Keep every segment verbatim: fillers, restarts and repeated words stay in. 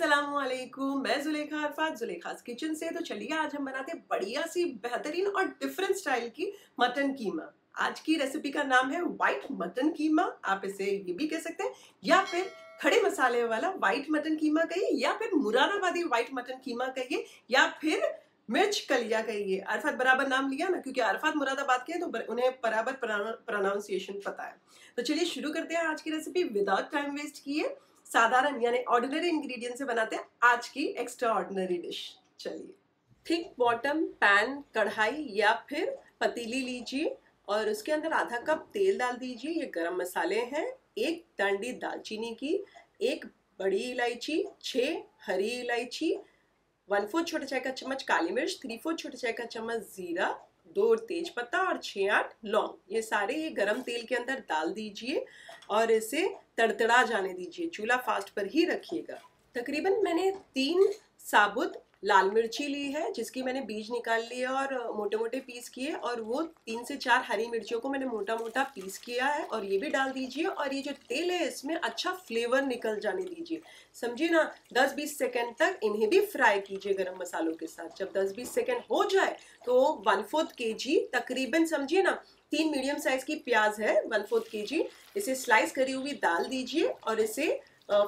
अस्सलामुअलैकुम, मैं जुलेखा अरफात जुलेखा किचन से। तो चलिए आज हम बनाते हैं बढ़िया सी बेहतरीन और डिफरेंट स्टाइल की मटन कीमा। आज की रेसिपी का नाम है वाइट मटन कीमा, आप इसे ये भी कह सकते हैं, या फिर खड़े मसाले वाला वाइट मटन कीमा कहिए, या फिर मुरादाबादी वाइट मटन कीमा कहिए, या फिर मिर्च कलिया कहिए। अरफात बराबर नाम लिया ना, क्योंकि अरफात मुरादाबाद के हैं तो उन्हें बराबर प्रोनाउंसिएशन पता है। तो चलिए शुरू करते हैं आज की रेसिपी विदाउट टाइम वेस्ट किए। साधारण यानी ऑर्डिनरी इंग्रेडिएंट से बनाते हैं आज की एक्स्ट्रा ऑर्डिनरी डिश। चलिए, थिक बॉटम पैन कढ़ाई या फिर पतीली लीजिए और उसके अंदर आधा कप तेल डाल दीजिए। ये गरम मसाले हैं, एक डंडी दालचीनी की, एक बड़ी इलायची, छः हरी इलायची, वन फोर्थ छोटे चाय का चम्मच काली मिर्च, थ्री फोर्थ छोटे चाय का चम्मच जीरा, दो तेज पत्ता और छः आठ लौंग। ये सारे ये गरम तेल के अंदर डाल दीजिए और इसे तड़तड़ा जाने दीजिए। चूल्हा फास्ट पर ही रखिएगा। तकरीबन मैंने तीन साबुत लाल मिर्ची ली है जिसकी मैंने बीज निकाल लिए और मोटे मोटे पीस किए, और वो तीन से चार हरी मिर्चियों को मैंने मोटा मोटा पीस किया है और ये भी डाल दीजिए। और ये जो तेल है इसमें अच्छा फ्लेवर निकल जाने दीजिए, समझिए ना। दस बीस सेकंड तक इन्हें भी फ्राई कीजिए गरम मसालों के साथ। जब दस बीस सेकंड हो जाए तो वन फोर्थ के जी तकरीबन, समझिए ना, तीन मीडियम साइज की प्याज है, वन फोर्थ के जी इसे स्लाइस करी हुई डाल दीजिए और इसे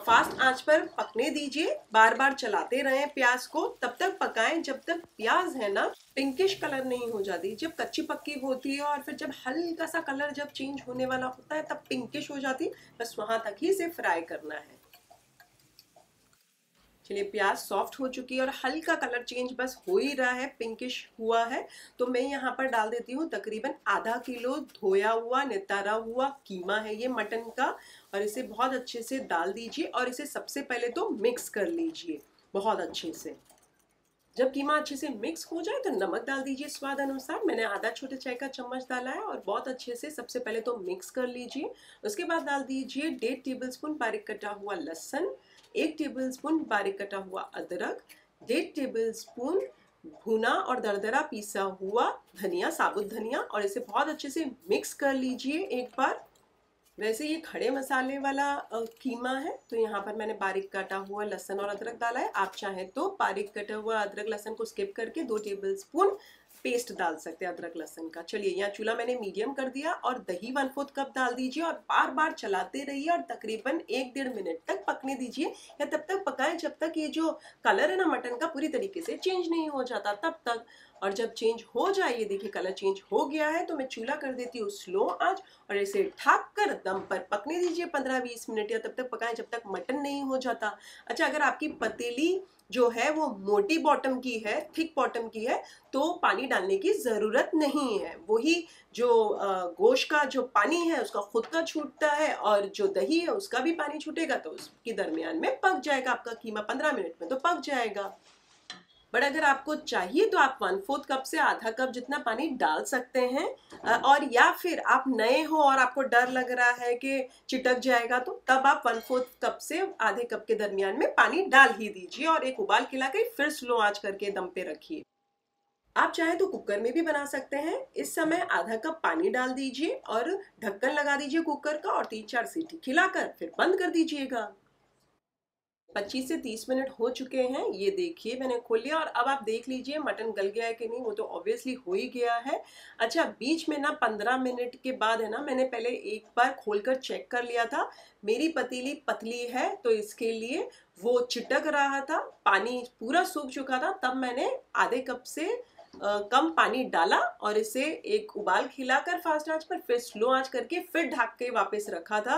फास्ट आंच पर पकने दीजिए। बार बार चलाते रहें प्याज को, तब तक पकाएं जब तक प्याज है ना पिंकिश कलर नहीं हो जाती। जब कच्ची पक्की होती है और फिर जब हल्का सा कलर जब चेंज होने वाला होता है तब पिंकिश हो जाती है, बस वहां तक ही इसे फ्राई करना है। चलिए, प्याज सॉफ्ट हो चुकी है और हल्का कलर चेंज बस हो ही रहा है, पिंकिश हुआ है। तो मैं यहाँ पर डाल देती हूँ तकरीबन आधा किलो धोया हुआ नितारा हुआ कीमा है ये मटन का, और इसे बहुत अच्छे से डाल दीजिए और इसे सबसे पहले तो मिक्स कर लीजिए बहुत अच्छे से। जब कीमा अच्छे से मिक्स हो जाए तो नमक डाल दीजिए स्वाद अनुसार। मैंने आधा छोटे चाय का चम्मच डाला है और बहुत अच्छे से सबसे पहले तो मिक्स कर लीजिए। उसके बाद डाल दीजिए डेढ़ टेबल स्पून बारीक कटा हुआ लहसुन, एक टेबलस्पून बारीक कटा हुआ अदरक, डेढ़ टेबलस्पून भुना और दरदरा पीसा हुआ धनिया, साबुत धनिया, और इसे बहुत अच्छे से मिक्स कर लीजिए एक बार। वैसे ये खड़े मसाले वाला कीमा है तो यहाँ पर मैंने बारीक काटा हुआ लहसुन और अदरक डाला है। आप चाहें तो बारीक कटा हुआ अदरक लहसुन को स्किप करके दो टेबलस्पून पेस्ट डाल सकते हैं अदरक लहसुन का। चलिए, यहाँ चूल्हा मैंने मीडियम कर दिया और दही वन फोर्थ कप डाल दीजिए और बार बार चलाते रहिए और तकरीबन एक डेढ़ मिनट तक पकने दीजिए, या तब तक पकाएं जब तक ये जो कलर है ना मटन का पूरी तरीके से चेंज नहीं हो जाता तब तक। और जब चेंज हो जाए, ये देखिए कलर चेंज हो गया है, तो मैं चूल्हा कर देती हूँ स्लो आंच और इसे ढक कर दम पर पकने दीजिए पंद्रह बीस मिनट, या तब तक पकाएं जब तक मटन नहीं हो जाता। अच्छा, अगर आपकी पतीली जो है वो मोटी बॉटम की है, थिक बॉटम की है, तो पानी डालने की ज़रूरत नहीं है। वही जो गोश्त का जो पानी है उसका खुद का छूटता है और जो दही है उसका भी पानी छूटेगा, तो उसके दरमियान में पक जाएगा आपका कीमा, पंद्रह मिनट में तो पक जाएगा। बट अगर आपको चाहिए तो आप वन फोर्थ कप से आधा कप जितना पानी डाल सकते हैं, और या फिर आप नए हो और आपको डर लग रहा है कि चिटक जाएगा तो तब आप वन फोर्थ कप से आधे कप के दरमियान में पानी डाल ही दीजिए और एक उबाल खिला के फिर स्लो आंच करके दम पे रखिए। आप चाहे तो कुकर में भी बना सकते हैं। इस समय आधा कप पानी डाल दीजिए और ढक्कन लगा दीजिए कुकर का और तीन चार सीटी खिलाकर फिर बंद कर दीजिएगा। पच्चीस से तीस मिनट हो चुके हैं, ये देखिए मैंने खोल लिया और अब आप देख लीजिए मटन गल गया है कि नहीं, वो तो ऑब्वियसली हो ही गया है। अच्छा, बीच में ना पंद्रह मिनट के बाद है ना, मैंने पहले एक बार खोलकर चेक कर लिया था, मेरी पतीली पतली है तो इसके लिए वो चिटक रहा था, पानी पूरा सूख चुका था, तब मैंने आधे कप से आ, कम पानी डाला और इसे एक उबाल खिलाकर फास्ट आंच पर फिर स्लो आंच करके फिर ढक के वापस रखा था।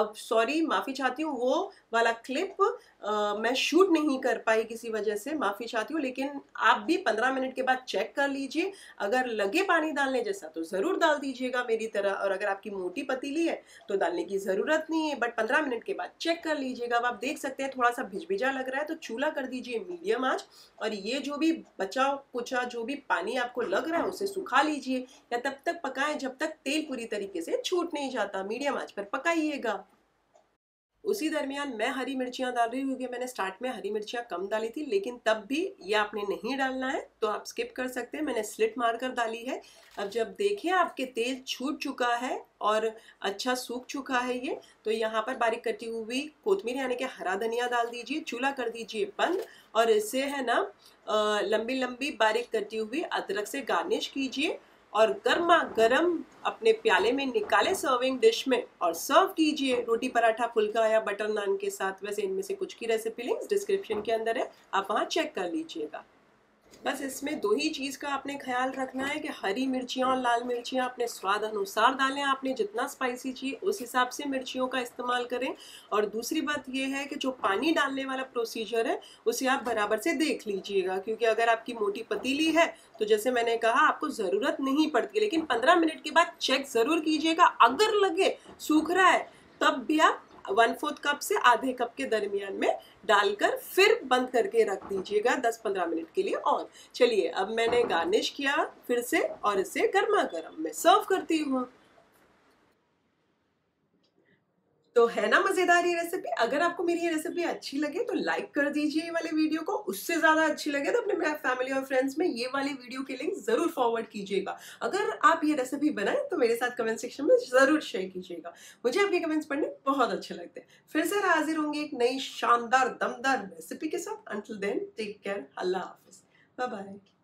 अब सॉरी, माफ़ी चाहती हूँ, वो वाला क्लिप आ, मैं शूट नहीं कर पाई किसी वजह से, माफ़ी चाहती हूँ। लेकिन आप भी पंद्रह मिनट के बाद चेक कर लीजिए, अगर लगे पानी डालने जैसा तो ज़रूर डाल दीजिएगा मेरी तरह, और अगर आपकी मोटी पतीली है तो डालने की ज़रूरत नहीं है। बट पंद्रह मिनट के बाद चेक कर लीजिएगा। अब आप देख सकते हैं थोड़ा सा भिजभिजा लग रहा है तो चूल्हा कर दीजिए मीडियम आँच और ये जो भी बचा कुचा जो भी पानी आपको लग रहा है उसे सुखा लीजिए, या तब तक पकाएं जब तक तेल पूरी तरीके से छूट नहीं जाता। मीडियम आंच पर पकाइएगा। उसी दरमियान मैं हरी मिर्चियाँ डाल रही हूँ क्योंकि मैंने स्टार्ट में हरी मिर्चियाँ कम डाली थी, लेकिन तब भी ये आपने नहीं डालना है तो आप स्किप कर सकते हैं। मैंने स्लिट मारकर डाली है। अब जब देखें आपके तेल छूट चुका है और अच्छा सूख चुका है ये, तो यहाँ पर बारीक कटी हुई कोथमीर यानी कि हरा धनिया डाल दीजिए। चूल्हा कर दीजिए बंद और इसे है ना लंबी लंबी बारीक कटी हुई अदरक से गार्निश कीजिए और गर्मा गर्म अपने प्याले में निकाले सर्विंग डिश में और सर्व कीजिए रोटी पराठा फुल्का या बटर नान के साथ। वैसे इनमें से कुछ की रेसिपी लिंक्स डिस्क्रिप्शन के अंदर है, आप वहाँ चेक कर लीजिएगा। बस इसमें दो ही चीज़ का आपने ख्याल रखना है कि हरी मिर्चियाँ और लाल मिर्चियाँ अपने स्वाद अनुसार डालें। आपने जितना स्पाइसी चाहिए उस हिसाब से मिर्चियों का इस्तेमाल करें। और दूसरी बात यह है कि जो पानी डालने वाला प्रोसीजर है उसे आप बराबर से देख लीजिएगा, क्योंकि अगर आपकी मोटी पतीली है तो जैसे मैंने कहा आपको ज़रूरत नहीं पड़ती, लेकिन पंद्रह मिनट के बाद चेक ज़रूर कीजिएगा। अगर लगे सूख रहा है तब भी आप वन फोर्थ कप से आधे कप के दरमियान में डालकर फिर बंद करके रख दीजिएगा दस पंद्रह मिनट के लिए। और चलिए अब मैंने गार्निश किया फिर से और इसे गर्मा गर्म मैं सर्व करती हूँ। तो है ना मज़ेदार ये रेसिपी। अगर आपको मेरी ये रेसिपी अच्छी लगे तो लाइक कर दीजिए ये वाले वीडियो को। उससे ज़्यादा अच्छी लगे तो अपने फैमिली और फ्रेंड्स में ये वाले वीडियो के लिंक ज़रूर फॉरवर्ड कीजिएगा। अगर आप ये रेसिपी बनाएं तो मेरे साथ कमेंट सेक्शन में ज़रूर शेयर कीजिएगा। मुझे आपके कमेंट्स पढ़ने बहुत अच्छे लगते हैं। फिर से हाजिर होंगे एक नई शानदार दमदार रेसिपी के साथ। अंटिल देन टेक केयर, अल्लाह हाफिज़, बाय बाय।